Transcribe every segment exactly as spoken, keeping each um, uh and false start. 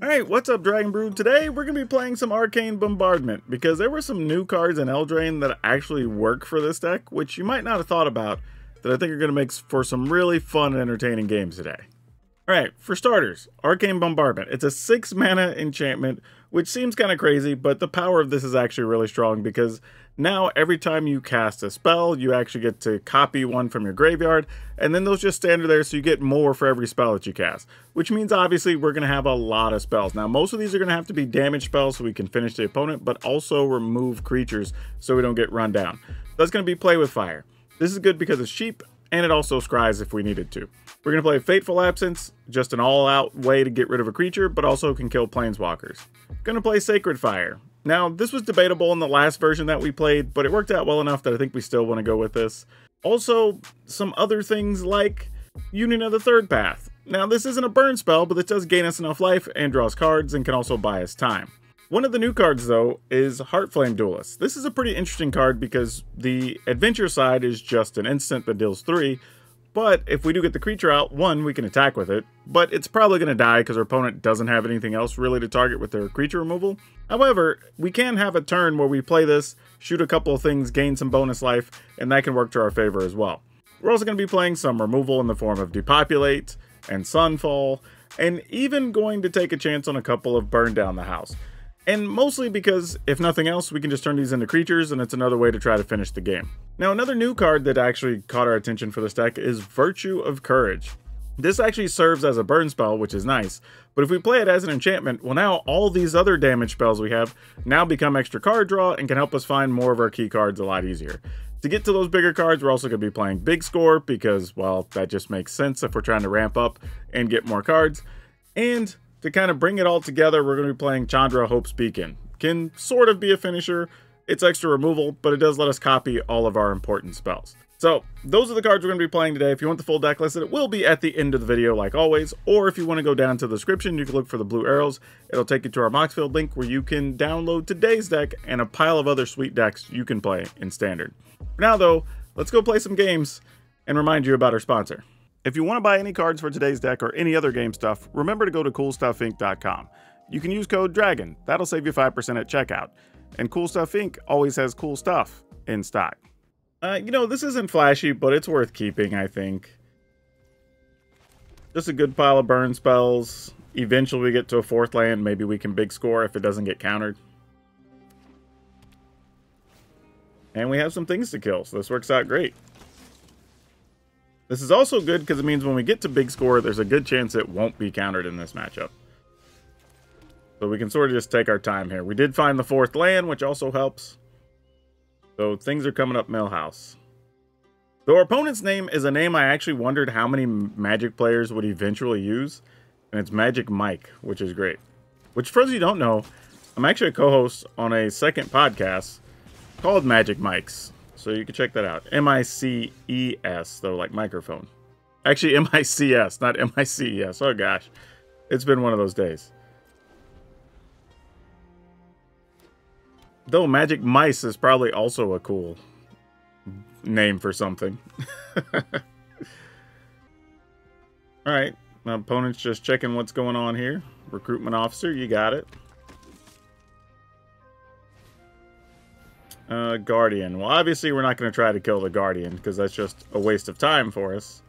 Alright, what's up Dragonbrood? Today we're going to be playing some Arcane Bombardment, because there were some new cards in Eldraine that actually work for this deck, which you might not have thought about, that I think are going to make for some really fun and entertaining games today. Alright, for starters, Arcane Bombardment. It's a six mana enchantment, which seems kind of crazy, but the power of this is actually really strong, because now every time you cast a spell, you actually get to copy one from your graveyard, and then those just stand there so you get more for every spell that you cast. Which means obviously we're going to have a lot of spells. Now most of these are going to have to be damage spells so we can finish the opponent, but also remove creatures so we don't get run down. That's going to be Play with Fire. This is good because it's cheap, and it also scries if we needed to. We're going to play Fateful Absence, just an all-out way to get rid of a creature, but also can kill planeswalkers. Going to play Sacred Fire. Now, this was debatable in the last version that we played, but it worked out well enough that I think we still want to go with this. Also, some other things like Union of the Third Path. Now, this isn't a burn spell, but it does gain us enough life and draws cards and can also buy us time. One of the new cards, though, is Heartflame Duelist. This is a pretty interesting card because the adventure side is just an instant that deals three, but if we do get the creature out, one, we can attack with it, but it's probably going to die because our opponent doesn't have anything else really to target with their creature removal. However, we can have a turn where we play this, shoot a couple of things, gain some bonus life, and that can work to our favor as well. We're also going to be playing some removal in the form of Depopulate and Sunfall, and even going to take a chance on a couple of Burn Down the House. And mostly because, if nothing else, we can just turn these into creatures, and it's another way to try to finish the game. Now, another new card that actually caught our attention for this deck is Virtue of Courage. This actually serves as a burn spell, which is nice, but if we play it as an enchantment, well now all these other damage spells we have now become extra card draw and can help us find more of our key cards a lot easier. To get to those bigger cards, we're also going to be playing Big Score, because, well, that just makes sense if we're trying to ramp up and get more cards. And to kind of bring it all together, we're going to be playing Chandra, Hope's Beacon. Can sort of be a finisher. It's extra removal, but it does let us copy all of our important spells. So those are the cards we're going to be playing today. If you want the full deck list, it will be at the end of the video like always. Or if you want to go down to the description, you can look for the blue arrows. It'll take you to our Moxfield link where you can download today's deck and a pile of other sweet decks you can play in Standard. For now though, let's go play some games and remind you about our sponsor. If you want to buy any cards for today's deck or any other game stuff, remember to go to Cool Stuff Inc dot com. You can use code DRAGON. That'll save you five percent at checkout. And Cool Stuff Incorporated always has cool stuff in stock. Uh, you know, this isn't flashy, but it's worth keeping, I think. Just a good pile of burn spells. Eventually we get to a fourth land. Maybe we can Big Score if it doesn't get countered. And we have some things to kill, so this works out great. This is also good because it means when we get to Big Score, there's a good chance it won't be countered in this matchup. So we can sort of just take our time here. We did find the fourth land, which also helps. So things are coming up Millhouse. Though our opponent's name is a name I actually wondered how many Magic players would eventually use. And it's Magic Mike, which is great. Which, for those you don't know, I'm actually a co-host on a second podcast called Magic Mics. So you can check that out. M I C E S, though, like microphone. Actually, M I C S, not M I C E S. Oh, gosh. It's been one of those days. Though Magic Mice is probably also a cool name for something. Alright. My opponent's just checking what's going on here. Recruitment Officer, you got it. Uh, Guardian. Well, obviously we're not going to try to kill the Guardian because that's just a waste of time for us.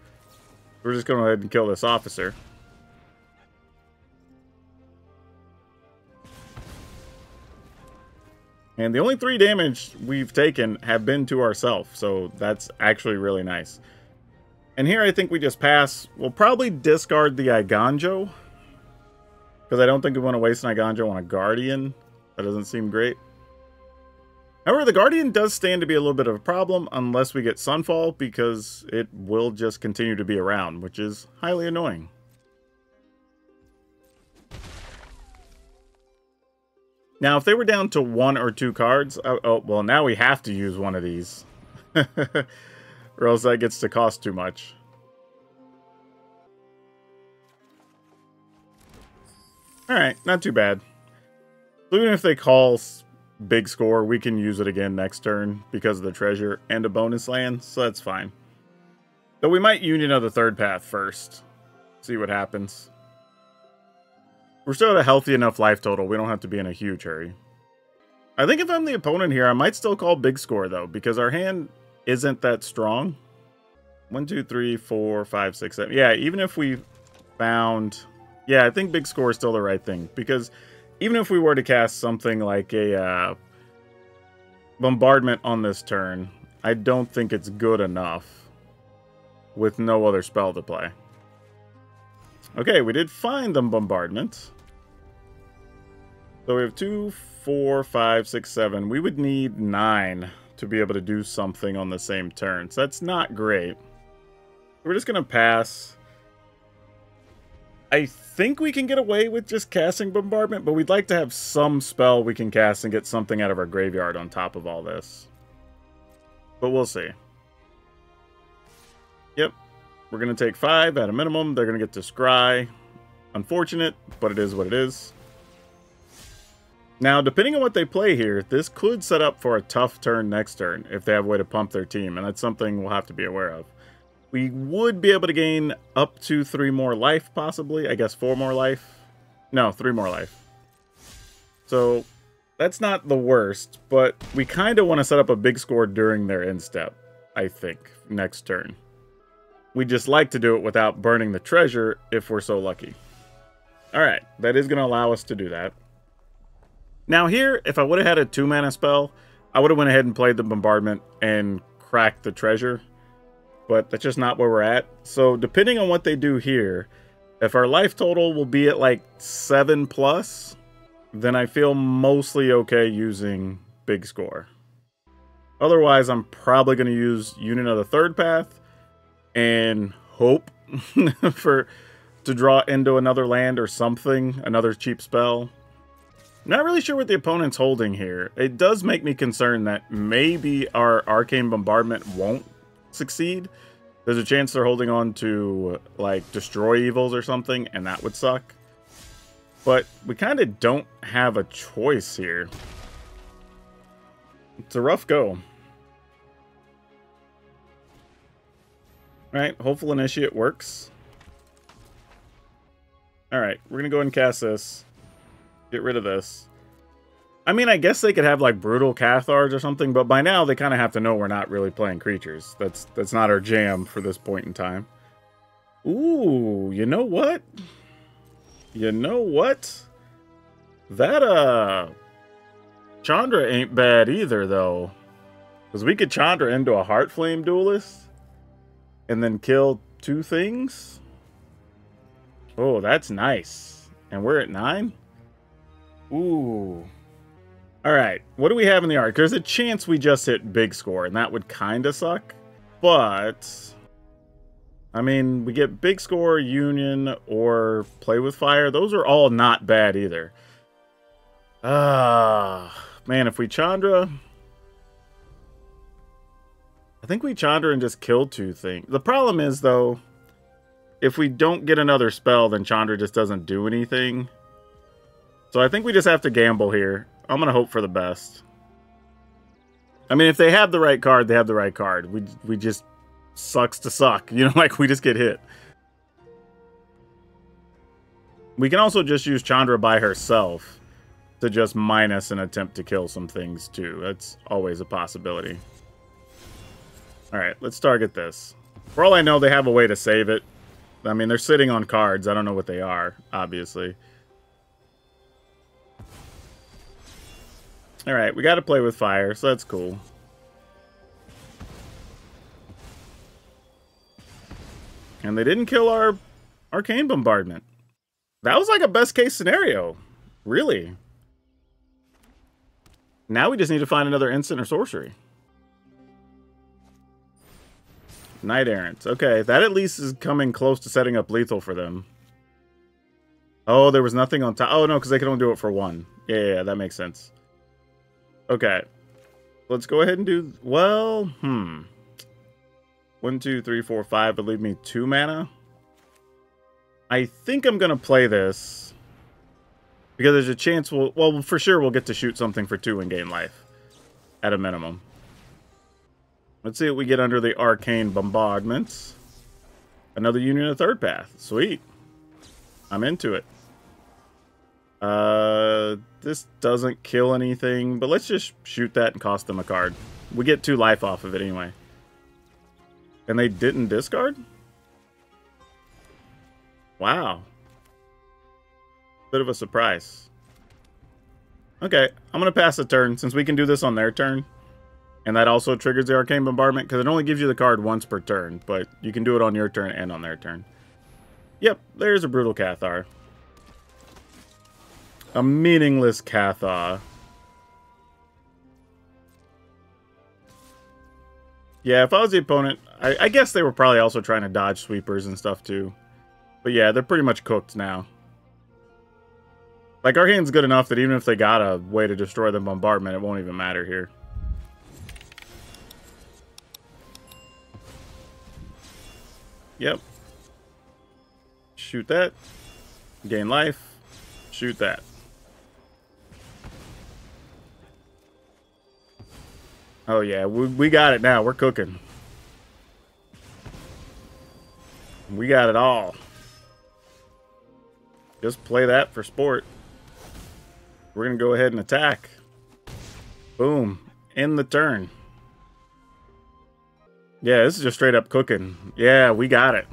We're just going to go ahead and kill this officer. And the only three damage we've taken have been to ourselves, so that's actually really nice. And here I think we just pass. We'll probably discard the Iganjo because I don't think we want to waste an Iganjo on a Guardian. That doesn't seem great. However, the Guardian does stand to be a little bit of a problem unless we get Sunfall, because it will just continue to be around, which is highly annoying. Now, if they were down to one or two cards, oh, oh well, now we have to use one of these. Or else that gets to cost too much. Alright, not too bad. Even if they call Big Score, we can use it again next turn because of the treasure and a bonus land, so that's fine. Though we might Union of the Third Path first. See what happens. We're still at a healthy enough life total. We don't have to be in a huge hurry. I think if I'm the opponent here, I might still call Big Score, though, because our hand isn't that strong. One, two, three, four, five, six, seven. Yeah, even if we found... Yeah, I think Big Score is still the right thing, because even if we were to cast something like a uh, Bombardment on this turn, I don't think it's good enough with no other spell to play. Okay, we did find the Bombardment. So we have two... Four, five, six, seven. We would need nine to be able to do something on the same turn. So that's not great. We're just going to pass. I think we can get away with just casting Bombardment, but we'd like to have some spell we can cast and get something out of our graveyard on top of all this. But we'll see. Yep. We're going to take five at a minimum. They're going to get to scry. Unfortunate, but it is what it is. Now, depending on what they play here, this could set up for a tough turn next turn if they have a way to pump their team, and that's something we'll have to be aware of. We would be able to gain up to three more life, possibly. I guess four more life. No, three more life. So, that's not the worst, but we kind of want to set up a Big Score during their instep, I think, next turn. We just like to do it without burning the treasure if we're so lucky. Alright, that is going to allow us to do that. Now here, if I would have had a two-mana spell, I would have went ahead and played the Bombardment and cracked the treasure. But that's just not where we're at. So depending on what they do here, if our life total will be at like seven plus, then I feel mostly okay using Big Score. Otherwise, I'm probably going to use Union of the Third Path and hope for to draw into another land or something, another cheap spell. Not really sure what the opponent's holding here. It does make me concerned that maybe our Arcane Bombardment won't succeed. There's a chance they're holding on to, like, Destroy Evils or something, and that would suck. But we kind of don't have a choice here. It's a rough go. Alright, Hopeful Initiate works. Alright, we're going to go ahead and cast this. Get rid of this. I mean, I guess they could have, like, Brutal Cathar or something, but by now they kind of have to know we're not really playing creatures. That's that's not our jam for this point in time. Ooh, you know what? You know what? That, uh... Chandra ain't bad either, though. Because we could Chandra into a Heartflame Duelist and then kill two things. Oh, that's nice. And we're at nine? Ooh. Alright, what do we have in the arc? There's a chance we just hit Big Score, and that would kind of suck. But, I mean, we get Big Score, Union, or Play with Fire. Those are all not bad either. Ah, uh, man, if we Chandra... I think we Chandra and just kill two things. The problem is, though, if we don't get another spell, then Chandra just doesn't do anything. So I think we just have to gamble here. I'm going to hope for the best. I mean, if they have the right card, they have the right card. We we just sucks to suck. You know, like, we just get hit. We can also just use Chandra by herself to just minus an attempt to kill some things, too. That's always a possibility. All right, let's target this. For all I know, they have a way to save it. I mean, they're sitting on cards. I don't know what they are, obviously. Alright, we gotta play with fire, so that's cool. And they didn't kill our Arcane Bombardment. That was like a best case scenario. Really. Now we just need to find another instant or sorcery. Knight Errant. Okay, that at least is coming close to setting up lethal for them. Oh, there was nothing on top. Oh, no, because they can only do it for one. Yeah, yeah, yeah, that makes sense. Okay, let's go ahead and do, well, hmm. One, two, three, four, five would leave me two mana. I think I'm going to play this because there's a chance we'll, well, for sure we'll get to shoot something for two and gain life at a minimum. Let's see what we get under the Arcane Bombardments. Another Union of Third Path. Sweet. I'm into it. Uh, this doesn't kill anything, but let's just shoot that and cost them a card. We get two life off of it anyway. And they didn't discard? Wow. Bit of a surprise. Okay, I'm going to pass a turn, since we can do this on their turn. And that also triggers the Arcane Bombardment, because it only gives you the card once per turn, but you can do it on your turn and on their turn. Yep, there's a Brutal Cathar. A meaningless Cathar. Yeah, if I was the opponent, I, I guess they were probably also trying to dodge sweepers and stuff too. But yeah, they're pretty much cooked now. Like, Arcane's good enough that even if they got a way to destroy the bombardment, it won't even matter here. Yep. Shoot that. Gain life. Shoot that. Oh yeah, we, we got it now. We're cooking. We got it all. Just play that for sport. We're going to go ahead and attack. Boom. End the turn. Yeah, this is just straight up cooking. Yeah, we got it.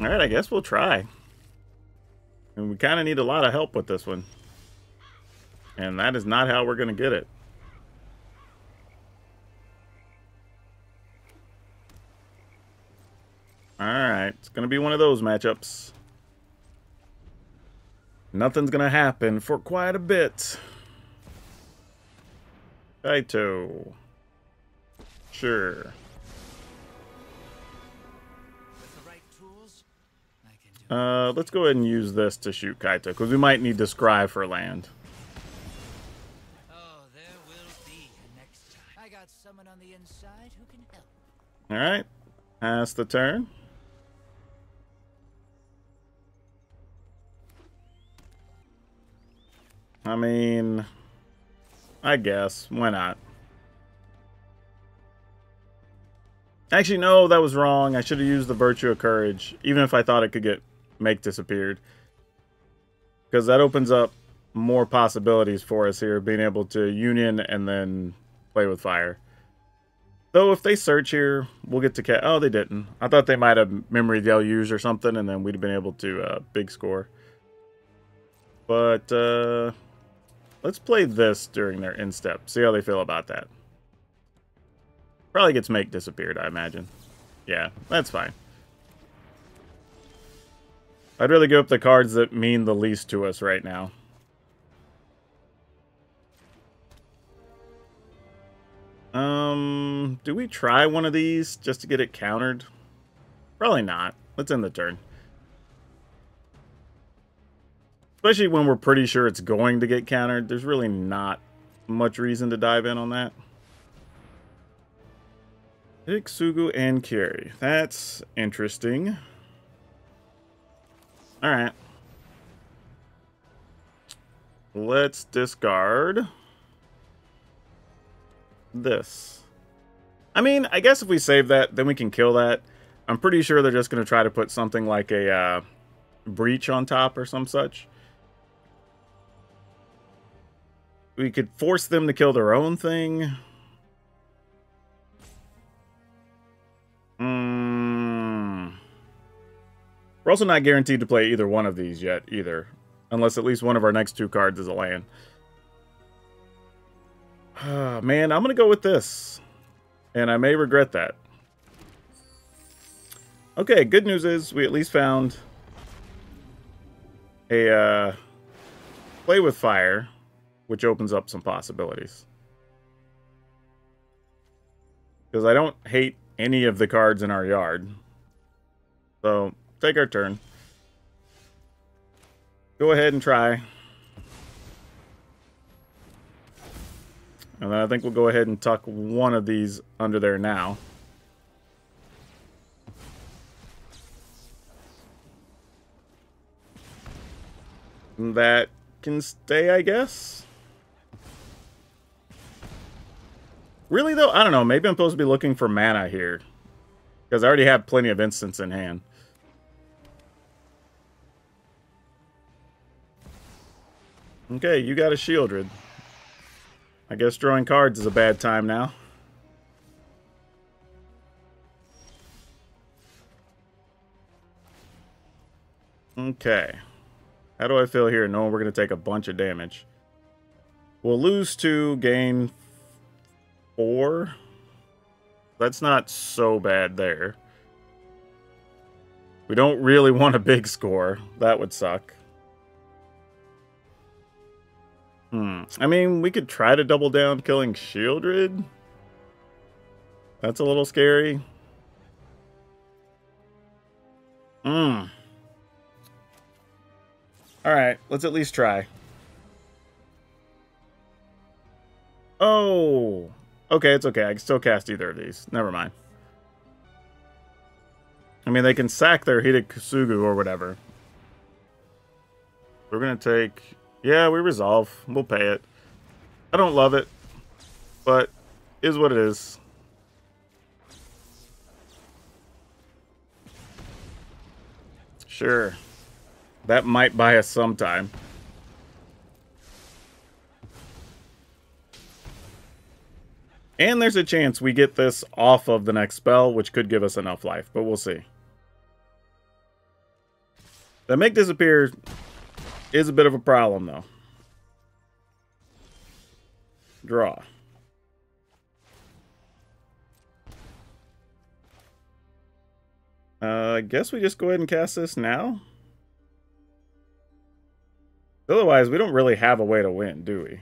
Alright, I guess we'll try. And we kind of need a lot of help with this one. And that is not how we're going to get it. Alright, it's going to be one of those matchups. Nothing's going to happen for quite a bit. Kaito. Sure. Uh, let's go ahead and use this to shoot Kaito, because we might need to scry for land. Oh, there will be a next time. I got someone on the inside who can help. Alright. Pass the turn. I mean, I guess. Why not? Actually, no, that was wrong. I should have used the Virtue of Courage, even if I thought it could get Make Disappeared. Because that opens up more possibilities for us here, being able to Union and then Play with Fire. Though, if they search here, we'll get to cat. Oh, they didn't. I thought they might have Memory Deluge or something, and then we'd have been able to uh, Big Score. But, uh, let's play this during their instep. See how they feel about that. Probably gets Make Disappeared, I imagine. Yeah, that's fine. I'd really go up the cards that mean the least to us right now. Um, do we try one of these just to get it countered? Probably not. Let's end the turn. Especially when we're pretty sure it's going to get countered. There's really not much reason to dive in on that. Iksugu and Kiri. That's interesting. Alright. Let's discard this. I mean, I guess if we save that, then we can kill that. I'm pretty sure they're just going to try to put something like a uh, breach on top or some such. We could force them to kill their own thing. Mm. We're also not guaranteed to play either one of these yet, either. Unless at least one of our next two cards is a land. Uh, man, I'm going to go with this. And I may regret that. Okay, good news is we at least found a uh, Play with Fire, which opens up some possibilities. Because I don't hate any of the cards in our yard. So, take our turn. Go ahead and try. And then I think we'll go ahead and tuck one of these under there now. And that can stay, I guess. Really, though? I don't know. Maybe I'm supposed to be looking for mana here. Because I already have plenty of instants in hand. Okay, you got a Shieldred. I guess drawing cards is a bad time now. Okay. How do I feel here knowing we're going to take a bunch of damage? We'll lose two, gain four. That's not so bad there. We don't really want a big score. That would suck. Hmm. I mean, we could try to double down killing Shieldred. That's a little scary. Hmm. Alright, let's at least try. Oh! Okay, it's okay. I can still cast either of these. Never mind. I mean, they can sack their Hidetsugu or whatever. We're going to take... Yeah, we resolve. We'll pay it. I don't love it, but is what it is. Sure. That might buy us some time. And there's a chance we get this off of the next spell, which could give us enough life, but we'll see. The Make Disappear is a bit of a problem, though. Draw. Uh, I guess we just go ahead and cast this now. Otherwise, we don't really have a way to win, do we?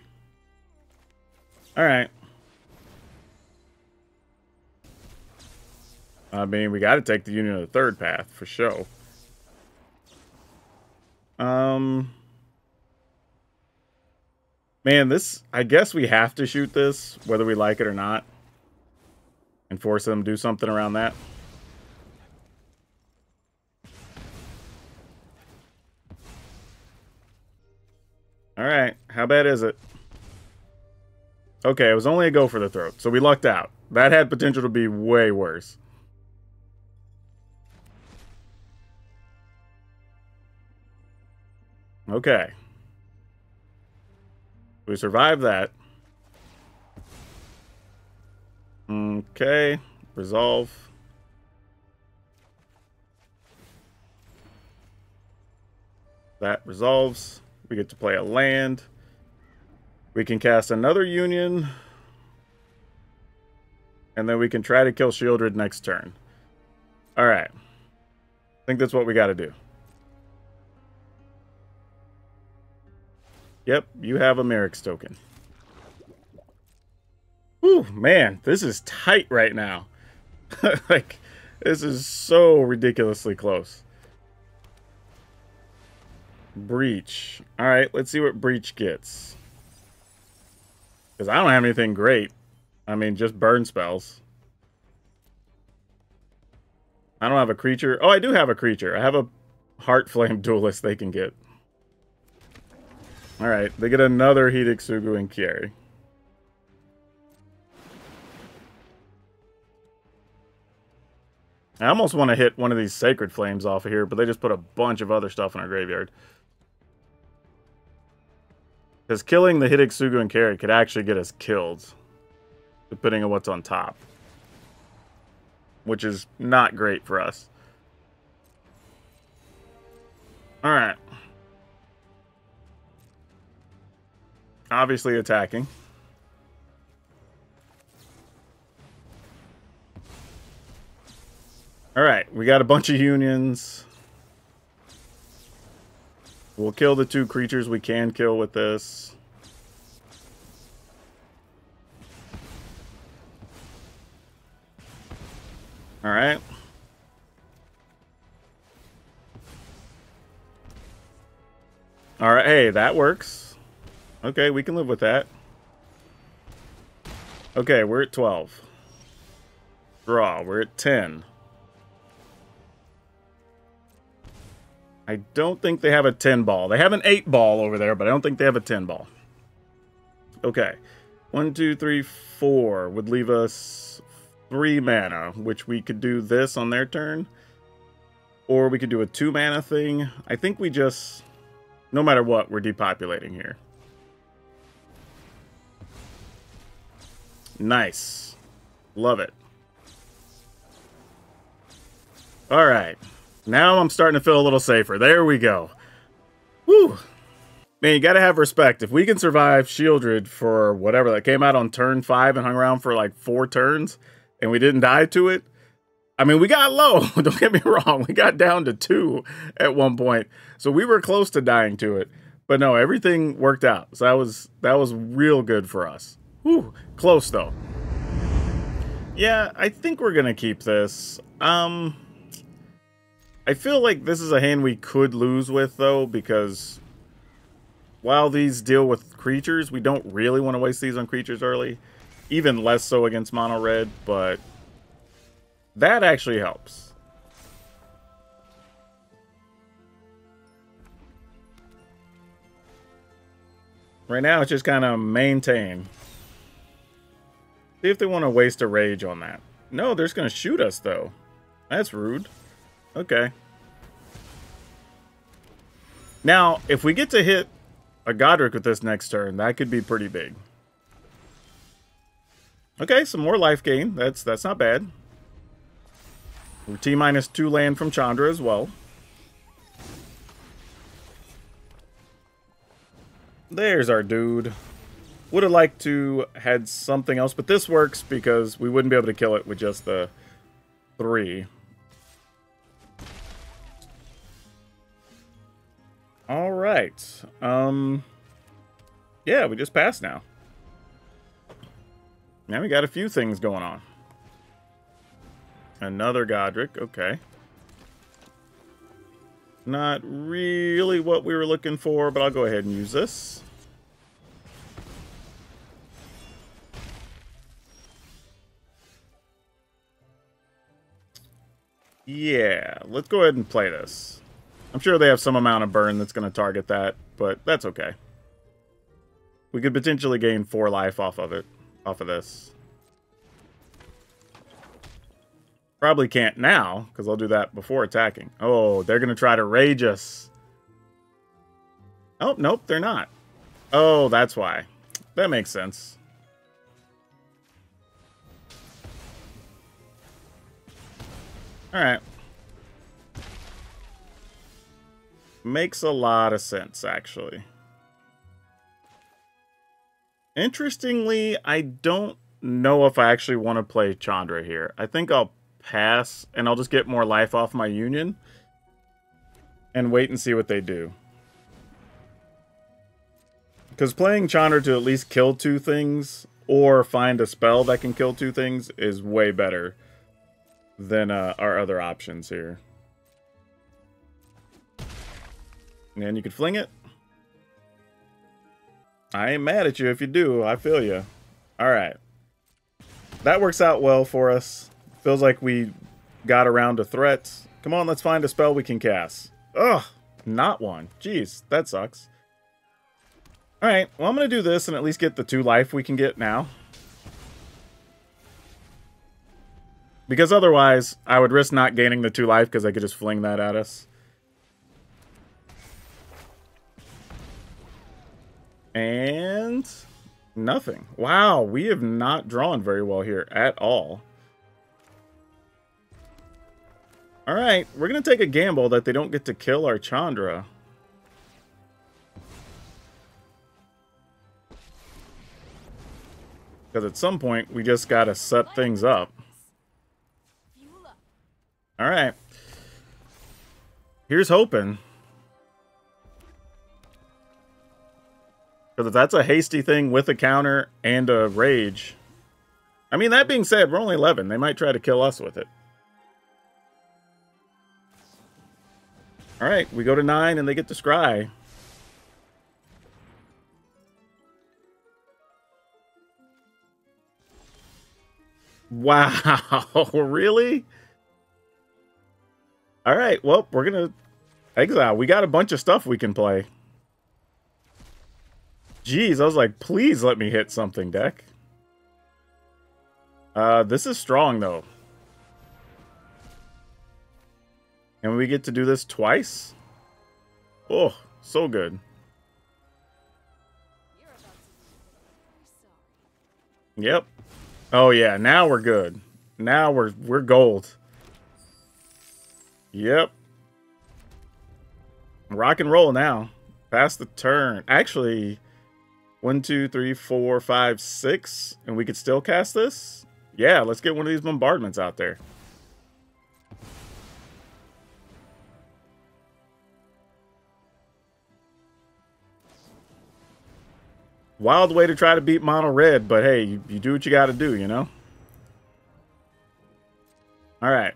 Alright. I mean, we got to take the Union of the Third Path, for sure. Um, man, this... I guess we have to shoot this, whether we like it or not. And force them to do something around that. Alright, how bad is it? Okay, it was only a Go for the Throat, so we lucked out. That had potential to be way worse. Okay. We survived that. Okay. Resolve. That resolves. We get to play a land. We can cast another Union. And then we can try to kill Shieldred next turn. Alright. I think that's what we got to do. Yep, you have a Merrick's token. Whew, man, this is tight right now. Like, this is so ridiculously close. Breach. Alright, let's see what Breach gets. Because I don't have anything great. I mean, just burn spells. I don't have a creature. Oh, I do have a creature. I have a Heartflame Duelist they can get. Alright, they get another Hidetsugu and Kiri. I almost want to hit one of these Sacred Flames off of here, but they just put a bunch of other stuff in our graveyard. Because killing the Hidetsugu and Kiri could actually get us killed, depending on what's on top. Which is not great for us. Alright. Obviously attacking. Alright, we got a bunch of unions. We'll kill the two creatures we can kill with this. Alright. Alright, hey, that works. Okay, we can live with that. Okay, we're at twelve. Draw, we're at ten. I don't think they have a ten ball. They have an eight ball over there, but I don't think they have a ten ball. Okay. One, two, three, four would leave us three mana, which we could do this on their turn. Or we could do a two mana thing. I think we just, no matter what, we're depopulating here. Nice. Love it. Alright. Now I'm starting to feel a little safer. There we go. Whew. Man, you gotta have respect. If we can survive Shieldred for whatever, that came out on turn five and hung around for like four turns, and we didn't die to it. I mean, we got low. Don't get me wrong. We got down to two at one point. So we were close to dying to it. But no, everything worked out. So that was, that was real good for us. Whew. Close, though. Yeah, I think we're gonna keep this. Um, I feel like this is a hand we could lose with, though, because while these deal with creatures, we don't really want to waste these on creatures early. Even less so against mono red, but that actually helps. Right now, it's just kind of maintain. See if they want to waste a rage on that. No, they're just going to shoot us, though. That's rude. Okay. Now, if we get to hit a Godric with this next turn, that could be pretty big. Okay, some more life gain. That's that's not bad. We're T minus two land from Chandra as well. There's our dude. Would have liked to had something else, but this works because we wouldn't be able to kill it with just the three. All right. Um. Yeah, we just passed now. Now we got a few things going on. Another Godric, okay. Not really what we were looking for, but I'll go ahead and use this. Yeah, let's go ahead and play this. I'm sure they have some amount of burn that's going to target that, but that's okay. We could potentially gain four life off of it. Off of this. Probably can't now, because I'll do that before attacking. Oh, they're going to try to rage us. Oh, nope, they're not. Oh, that's why. That makes sense. Alright. Makes a lot of sense, actually. Interestingly, I don't know if I actually want to play Chandra here. I think I'll pass, and I'll just get more life off my Union and wait and see what they do. Because playing Chandra to at least kill two things or find a spell that can kill two things is way better than uh, our other options here. And you could fling it. I ain't mad at you if you do. I feel you. All right. That works out well for us. Feels like we got around to threats. Come on, let's find a spell we can cast. Ugh, not one. Jeez, that sucks. All right, well, I'm going to do this and at least get the two life we can get now. Because otherwise, I would risk not gaining the two life because I could just fling that at us. And nothing. Wow, we have not drawn very well here at all. All right, we're going to take a gamble that they don't get to kill our Chandra. Because at some point, we just got to set things up. All right. Here's hoping. Because if that's a hasty thing with a counter and a rage. I mean, that being said, we're only eleven. They might try to kill us with it. Alright, we go to nine and they get to scry. Wow, really? Alright, well, we're going to exile. We got a bunch of stuff we can play. Jeez, I was like, please let me hit something, deck. Uh, this is strong, though. And we get to do this twice? Oh, so good. Yep. Oh yeah, now we're good. Now we're we're gold. Yep. Rock and roll now. Pass the turn. Actually, one, two, three, four, five, six, and we could still cast this? Yeah, let's get one of these bombardments out there. Wild way to try to beat mono red, but hey, you, you do what you gotta do, you know? Alright.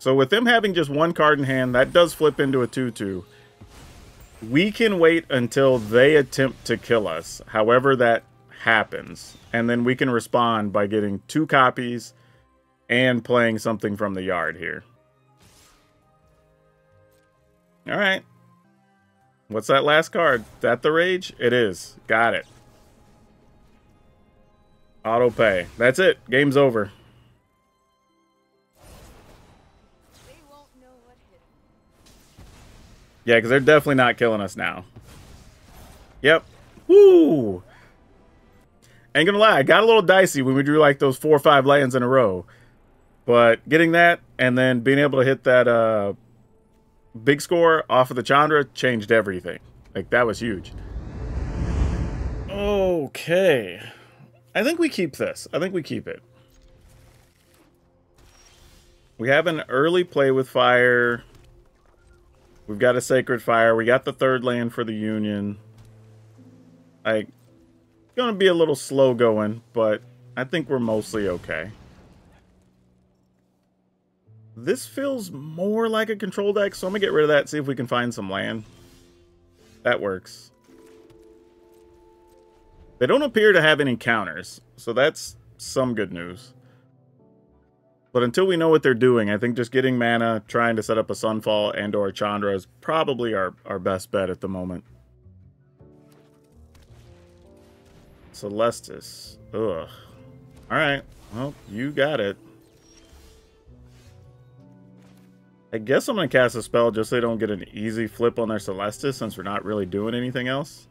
So with them having just one card in hand, that does flip into a two two. We can wait until they attempt to kill us, however that happens. And then we can respond by getting two copies and playing something from the yard here. Alright. What's that last card? Is that the rage? It is. Got it. Auto pay. That's it. Game's over. They won't know what hit. Yeah, because they're definitely not killing us now. Yep. Woo! Ain't gonna lie, it got a little dicey when we drew like those four or five lands in a row. But getting that and then being able to hit that uh big score off of the Chandra changed everything. Like, that was huge. Okay. I think we keep this. I think we keep it. We have an early play with fire. We've got a sacred fire. We got the third land for the Union. Like, gonna be a little slow going, but I think we're mostly okay. This feels more like a control deck, so I'm going to get rid of that and see if we can find some land. That works. They don't appear to have any counters, so that's some good news. But until we know what they're doing, I think just getting mana, trying to set up a Sunfall and or a Chandra is probably our, our best bet at the moment. Celestis. Ugh. Alright, well, you got it. I guess I'm going to cast a spell just so they don't get an easy flip on their Celestis since we're not really doing anything else.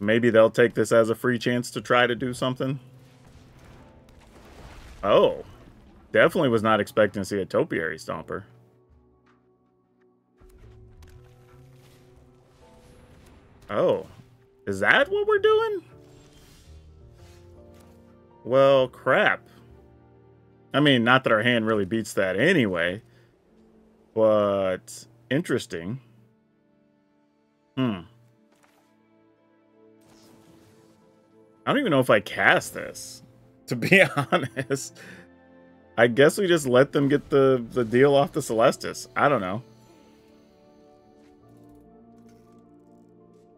Maybe they'll take this as a free chance to try to do something. Oh, definitely was not expecting to see a Topiary Stomper. Oh, is that what we're doing? Well, crap. I mean, not that our hand really beats that anyway, but interesting. Hmm. I don't even know if I cast this, to be honest. I guess we just let them get the, the deal off the Celestis. I don't know.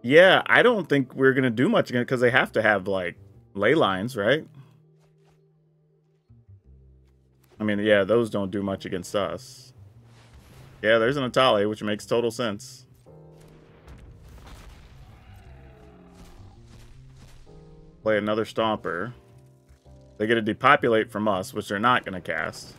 Yeah, I don't think we're going to do much again because they have to have, like, ley lines, right? I mean, yeah, those don't do much against us. Yeah, there's an Atali, which makes total sense. Play another Stomper. They get a Depopulate from us, which they're not going to cast.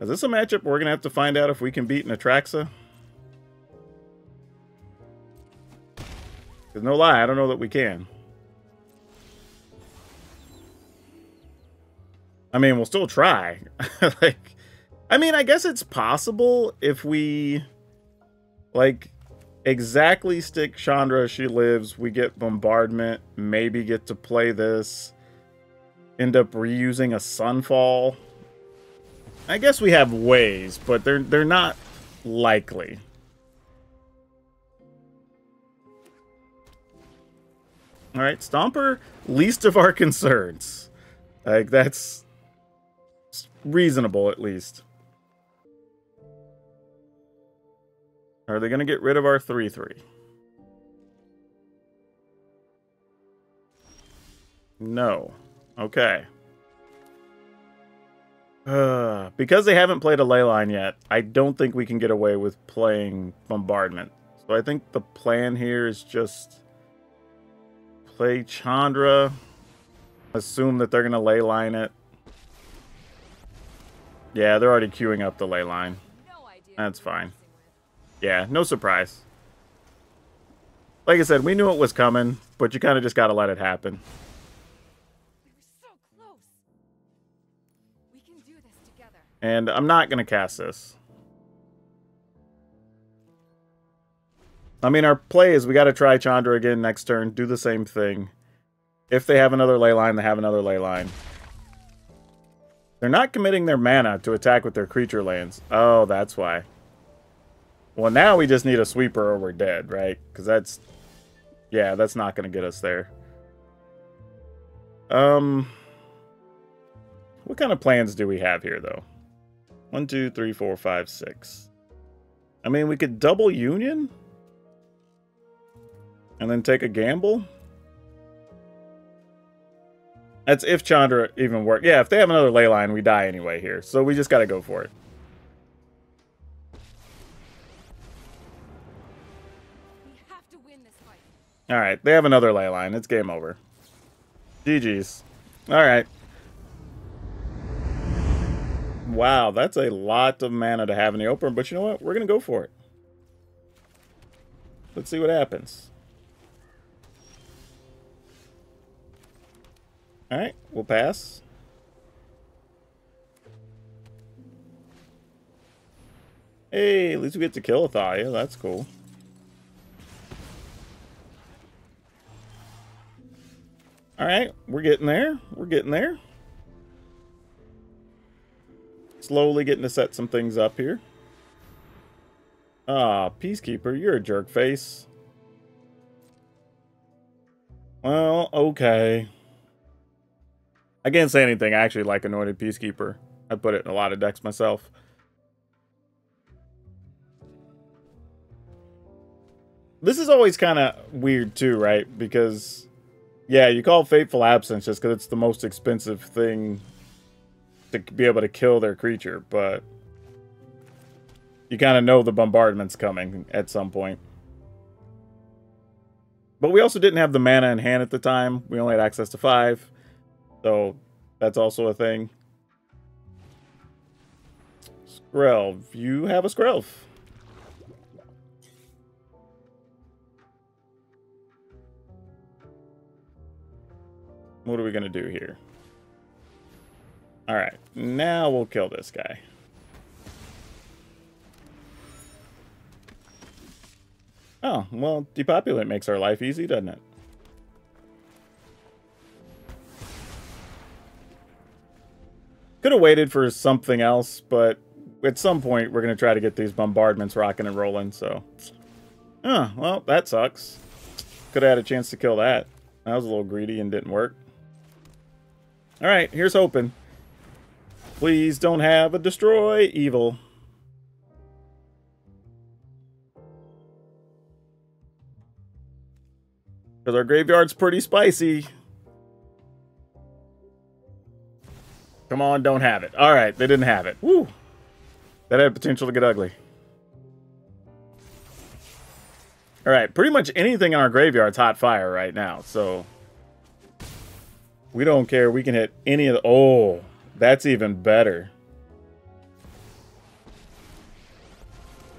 Is this a matchup we're going to have to find out if we can beat an Atraxa? Because no lie, I don't know that we can. I mean, we'll still try. Like, I mean, I guess it's possible if we, like, exactly stick Chandra, she lives, we get bombardment, maybe get to play this, end up reusing a Sunfall. I guess we have ways, but they're they're not likely. All right, Stomper, least of our concerns. Like, that's reasonable, at least. Are they going to get rid of our three three? No. Okay. Uh, because they haven't played a ley line yet, I don't think we can get away with playing bombardment. So I think the plan here is just... play Chandra, assume that they're going to ley line it, Yeah, they're already queuing up the Ley Line. That's fine. Yeah, no surprise. Like I said, we knew it was coming, but you kind of just got to let it happen. And I'm not going to cast this. I mean, our play is we got to try Chandra again next turn, do the same thing. If they have another Ley Line, they have another Ley Line. They're not committing their mana to attack with their creature lands. Oh, that's why. Well, now we just need a sweeper or we're dead, right? Because that's... Yeah, that's not going to get us there. Um, what kind of plans do we have here, though? One, two, three, four, five, six. I mean, we could double Union? And then take a gamble? That's if Chandra even works. Yeah, if they have another Ley Line, we die anyway here. So we just got to go for it. We have to win this fight. All right, they have another Ley Line. It's game over. G G's. All right. Wow, that's a lot of mana to have in the open, but you know what? We're going to go for it. Let's see what happens. All right, we'll pass. Hey, at least we get to kill Athalia. That's cool. All right, we're getting there. We're getting there. Slowly getting to set some things up here. Ah, Peacekeeper, you're a jerk face. Well, okay. I can't say anything. I actually like Anointed Peacekeeper. I put it in a lot of decks myself. This is always kind of weird too, right? Because, yeah, you call Fateful Absence just because it's the most expensive thing to be able to kill their creature, but you kind of know the bombardment's coming at some point. But we also didn't have the mana in hand at the time. We only had access to five, so that's also a thing. Skrelv, you have a Skrelv. What are we gonna do here? All right, now we'll kill this guy. Oh, well, Depopulate makes our life easy, doesn't it? Could have waited for something else, but at some point we're going to try to get these bombardments rocking and rolling, so... Oh, well, that sucks. Could have had a chance to kill that. I was a little greedy and didn't work. All right, here's hoping. Please don't have a Destroy Evil. Because our graveyard's pretty spicy. Come on, don't have it. Alright, they didn't have it. Woo! That had potential to get ugly. Alright, pretty much anything in our graveyard's hot fire right now, so... We don't care. We can hit any of the... Oh! That's even better.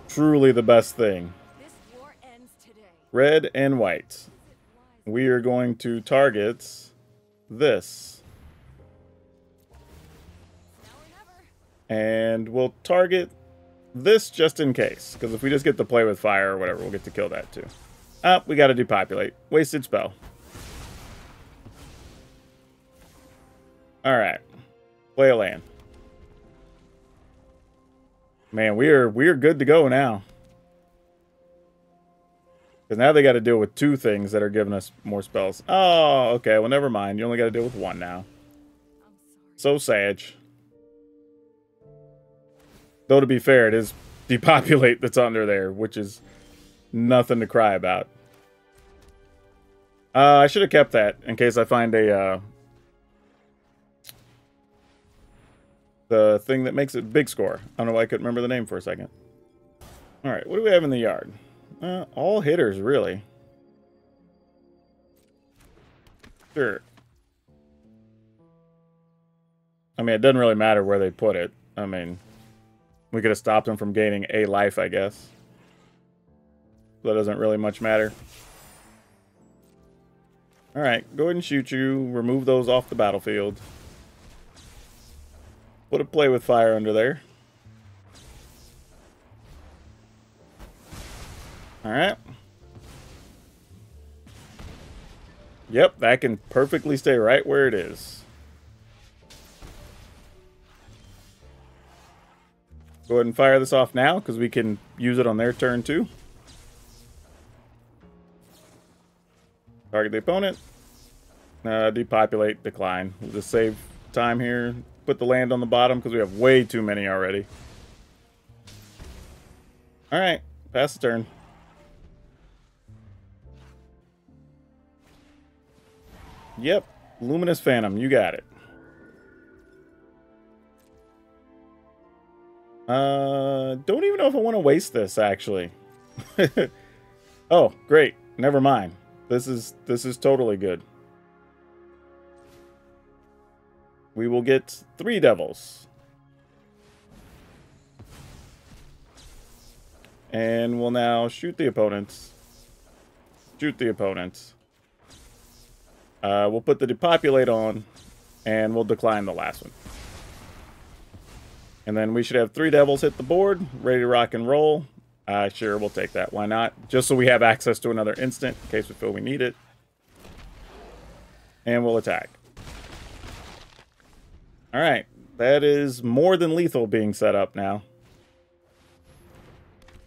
Truly the best thing. This war ends today. Red and white. We are going to target this. And we'll target this just in case. Because if we just get to Play with Fire or whatever, we'll get to kill that too. Ah, we got to Depopulate. Wasted spell. Alright. Play a land. Man, we are we are good to go now. Because now they got to deal with two things that are giving us more spells. Oh, okay. Well, never mind. You only got to deal with one now. So sad. Though, to be fair, it is Depopulate that's under there, which is nothing to cry about. Uh, I should have kept that in case I find a... Uh, The thing that makes it Big Score. I don't know why I couldn't remember the name for a second. Alright, what do we have in the yard? Uh, all hitters, really. Sure. I mean, it doesn't really matter where they put it. I mean, we could have stopped him from gaining a life, I guess. That doesn't really much matter. Alright, go ahead and shoot you. Remove those off the battlefield. Put a Play with Fire under there. Alright. Yep, that can perfectly stay right where it is. Go ahead and fire this off now, because we can use it on their turn too. Target the opponent. Uh, depopulate, decline. We'll just save time here. Put the land on the bottom, because we have way too many already. Alright, pass the turn. Yep, Luminous Phantom, you got it. Uh, don't even know if I want to waste this, actually. Oh, great. Never mind. This is, this is totally good. We will get three devils. And we'll now shoot the opponents. Shoot the opponents. Uh, we'll put the Depopulate on, and we'll decline the last one. And then we should have three devils hit the board, ready to rock and roll. Uh, sure, we'll take that. Why not? Just so we have access to another instant, in case we feel we need it. And we'll attack. Alright, that is more than lethal being set up now.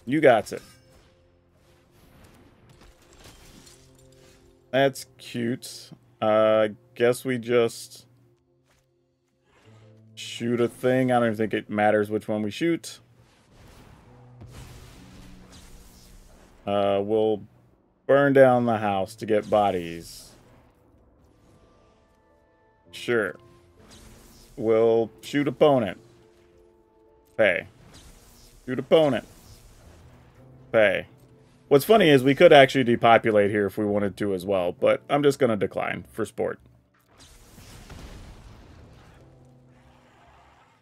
You got it. That's cute. I uh, guess we just shoot a thing. I don't even think it matters which one we shoot. Uh, we'll burn down the house to get bodies. Sure. We'll shoot opponent. Pay. Shoot opponent. Pay. What's funny is we could actually depopulate here if we wanted to as well, but I'm just going to decline for sport.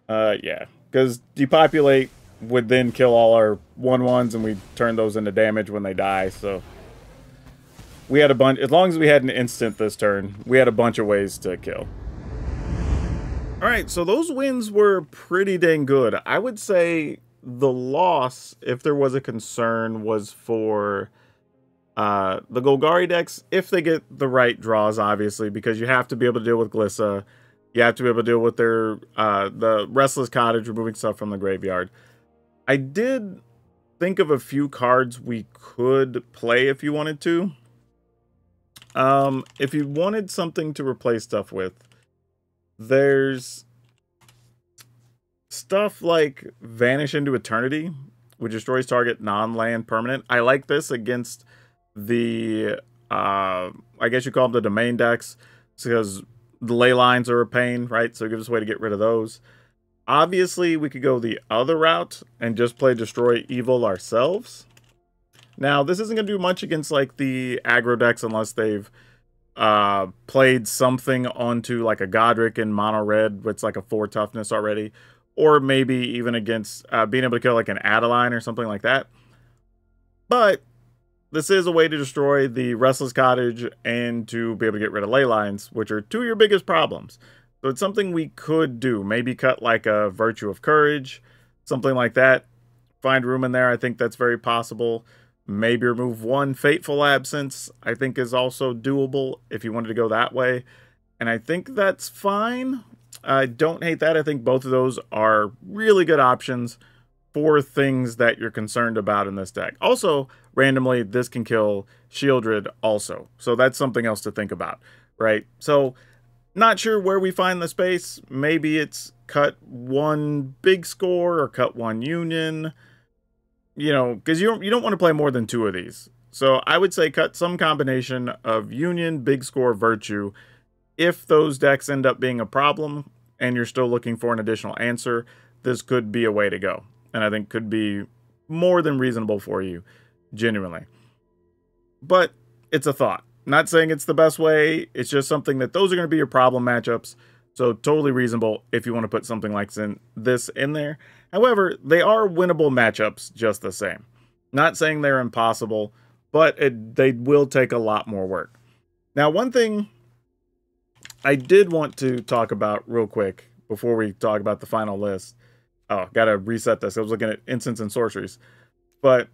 Uh, yeah, because depopulate would then kill all our one ones, and we turn those into damage when they die, so... We had a bunch... As long as we had an instant this turn, we had a bunch of ways to kill. Alright, so those wins were pretty dang good. I would say... The loss, if there was a concern, was for uh, the Golgari decks, if they get the right draws, obviously, because you have to be able to deal with Glissa. You have to be able to deal with their uh, the Restless Cottage, removing stuff from the graveyard. I did think of a few cards we could play if you wanted to. Um, if you wanted something to replace stuff with, there's... Stuff like Vanish into Eternity, which destroys target non-land permanent. I like this against the, uh, I guess you call them the Domain decks, because the Ley Lines are a pain, right? So it gives us a way to get rid of those. Obviously, we could go the other route and just play Destroy Evil ourselves. Now, this isn't going to do much against, like, the aggro decks unless they've uh, played something onto, like, a Godric in mono-red with, like, a four toughness already. Or maybe even against uh, being able to kill like an Adeline or something like that. But this is a way to destroy the Restless Cottage and to be able to get rid of Ley Lines, which are two of your biggest problems. So it's something we could do. Maybe cut like a Virtue of Courage, something like that. Find room in there. I think that's very possible. Maybe remove one Fateful Absence, I think is also doable if you wanted to go that way. And I think that's fine. I don't hate that. I think both of those are really good options for things that you're concerned about in this deck. Also, randomly, this can kill Shieldred also. So that's something else to think about, right? So, not sure where we find the space. Maybe it's cut one Big Score or cut one Union. You know, because you don't, you don't want to play more than two of these. So I would say cut some combination of Union, Big Score, Virtue. If those decks end up being a problem and you're still looking for an additional answer, this could be a way to go. And I think could be more than reasonable for you, genuinely. But it's a thought. Not saying it's the best way. It's just something that those are going to be your problem matchups. So totally reasonable if you want to put something like this in there. However, they are winnable matchups just the same. Not saying they're impossible, but it, they will take a lot more work. Now, one thing I did want to talk about real quick before we talk about the final list. Oh, gotta reset this. I was looking at instants and sorceries. But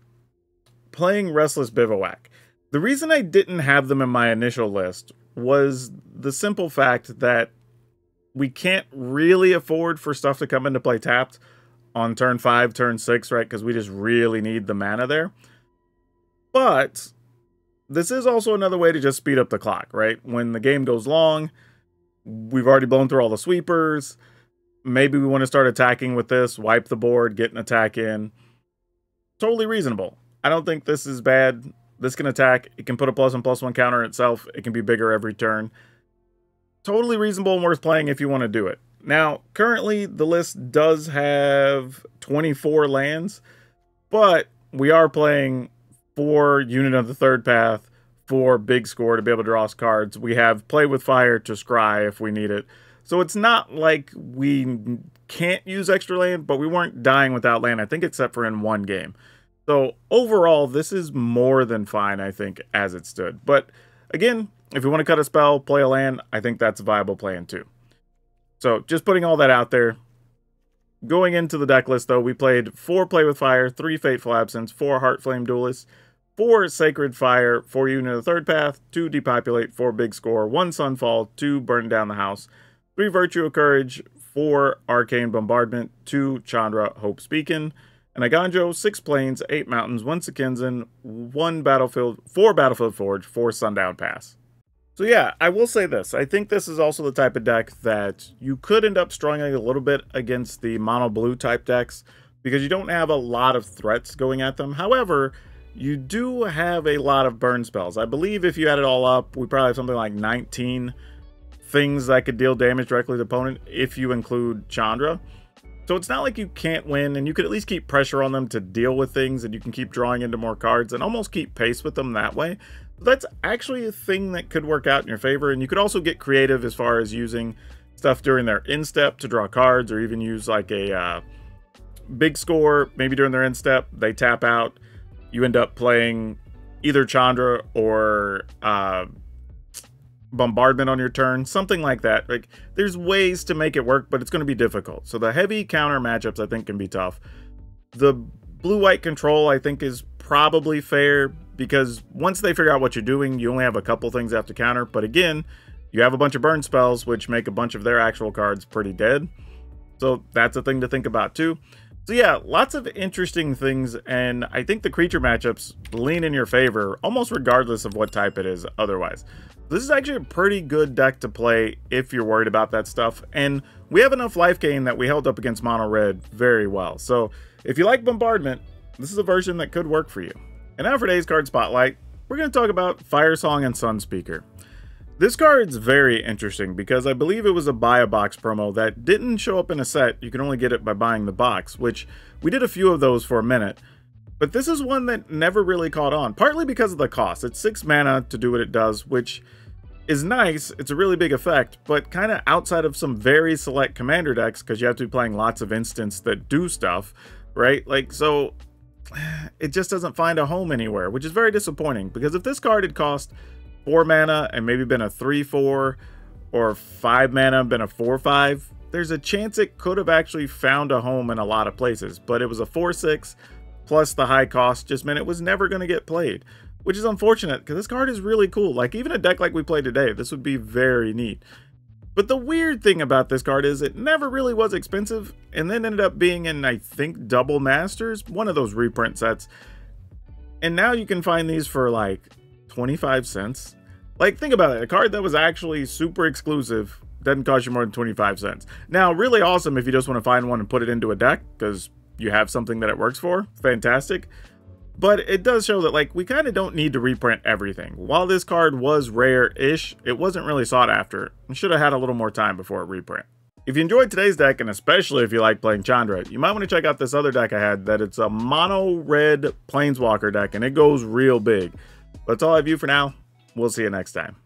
playing Restless Bivouac. The reason I didn't have them in my initial list was the simple fact that we can't really afford for stuff to come into play tapped on turn five, turn six, right? Because we just really need the mana there. But this is also another way to just speed up the clock, right? When the game goes long, we've already blown through all the sweepers. Maybe we want to start attacking with this, wipe the board, get an attack in. Totally reasonable. I don't think this is bad. This can attack. It can put a plus one, plus one counter itself. It can be bigger every turn. Totally reasonable and worth playing if you want to do it. Now, currently, the list does have twenty-four lands, but we are playing for Union of the Third Path, for Big Score to be able to draw us cards. We have Play with Fire to scry if we need it. So it's not like we can't use extra land, but we weren't dying without land, I think, except for in one game. So overall, this is more than fine, I think, as it stood. But again, if you want to cut a spell, play a land, I think that's a viable plan too. So just putting all that out there. Going into the deck list, though, we played four Play with Fire, three Fateful Absence, four Heartflame Duelist, four Sacred Fire, four Union of the Third Path, two Depopulate, four Big Score, one Sunfall, two Burn Down the House, three Virtue of Courage, four Arcane Bombardment, two Chandra, Hope's Beacon, and Aganjo, six Plains, eight Mountains, one Sekinzin, one Battlefield, four Battlefield Forge, four Sundown Pass. So yeah, I will say this. I think this is also the type of deck that you could end up struggling a little bit against the mono blue type decks because you don't have a lot of threats going at them. However, you do have a lot of burn spells. I believe if you add it all up, we probably have something like nineteen things that could deal damage directly to the opponent if you include Chandra. So it's not like you can't win, and you could at least keep pressure on them to deal with things, and you can keep drawing into more cards and almost keep pace with them that way. So that's actually a thing that could work out in your favor, and you could also get creative as far as using stuff during their instep to draw cards, or even use like a uh, Big Score, maybe during their instep, they tap out, you end up playing either Chandra or uh, Bombardment on your turn, something like that. Like, there's ways to make it work, but it's going to be difficult. So the heavy counter matchups, I think, can be tough. The blue-white control, I think, is probably fair because once they figure out what you're doing, you only have a couple things they have to counter. But again, you have a bunch of burn spells, which make a bunch of their actual cards pretty dead. So that's a thing to think about, too. So yeah, lots of interesting things, and I think the creature matchups lean in your favor, almost regardless of what type it is otherwise. This is actually a pretty good deck to play if you're worried about that stuff, and we have enough life gain that we held up against mono red very well. So if you like Bombardment, this is a version that could work for you. And now for today's card spotlight, we're going to talk about Fire Song and Sunspeaker. This card's very interesting because I believe it was a buy a box promo that didn't show up in a set. You can only get it by buying the box, which we did a few of those for a minute. But this is one that never really caught on, partly because of the cost. It's six mana to do what it does, which is nice. It's a really big effect, but kind of outside of some very select commander decks because you have to be playing lots of instants that do stuff, right? Like, so it just doesn't find a home anywhere, which is very disappointing because if this card had cost four mana and maybe been a three four or five mana and been a four five, there's a chance it could have actually found a home in a lot of places, but it was a four six plus the high cost just meant it was never going to get played, which is unfortunate because this card is really cool. Like, even a deck like we played today, this would be very neat. But the weird thing about this card is it never really was expensive and then ended up being in, I think, Double Masters, one of those reprint sets, and now you can find these for like twenty-five cents. Like, think about it. A card that was actually super exclusive doesn't cost you more than twenty-five cents. Now, really awesome if you just want to find one and put it into a deck because you have something that it works for. Fantastic. But it does show that, like, we kind of don't need to reprint everything. While this card was rare-ish, it wasn't really sought after and should have had a little more time before a reprint. If you enjoyed today's deck, and especially if you like playing Chandra, you might want to check out this other deck I had that it's a mono-red Planeswalker deck, and it goes real big. That's all I have for now. We'll see you next time.